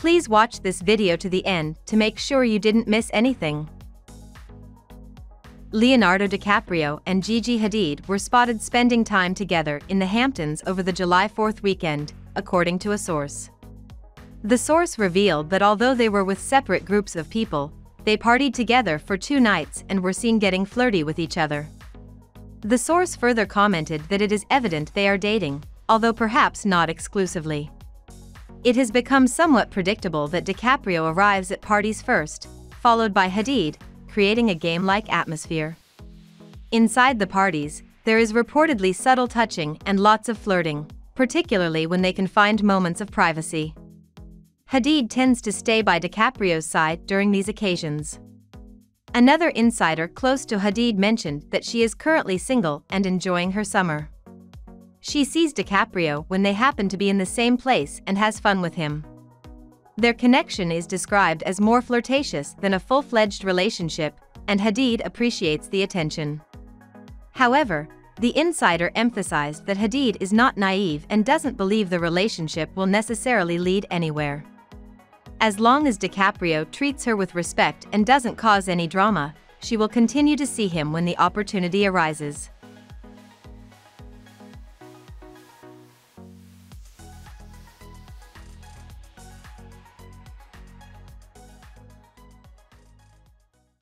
Please watch this video to the end to make sure you didn't miss anything. Leonardo DiCaprio and Gigi Hadid were spotted spending time together in the Hamptons over the July 4th weekend, according to a source. The source revealed that although they were with separate groups of people, they partied together for 2 nights and were seen getting flirty with each other. The source further commented that it is evident they are dating, although perhaps not exclusively. It has become somewhat predictable that DiCaprio arrives at parties first, followed by Hadid, creating a game-like atmosphere. Inside the parties, there is reportedly subtle touching and lots of flirting, particularly when they can find moments of privacy. Hadid tends to stay by DiCaprio's side during these occasions. Another insider close to Hadid mentioned that she is currently single and enjoying her summer. She sees DiCaprio when they happen to be in the same place and has fun with him. Their connection is described as more flirtatious than a full-fledged relationship, and Hadid appreciates the attention. However, the insider emphasized that Hadid is not naive and doesn't believe the relationship will necessarily lead anywhere. As long as DiCaprio treats her with respect and doesn't cause any drama, she will continue to see him when the opportunity arises.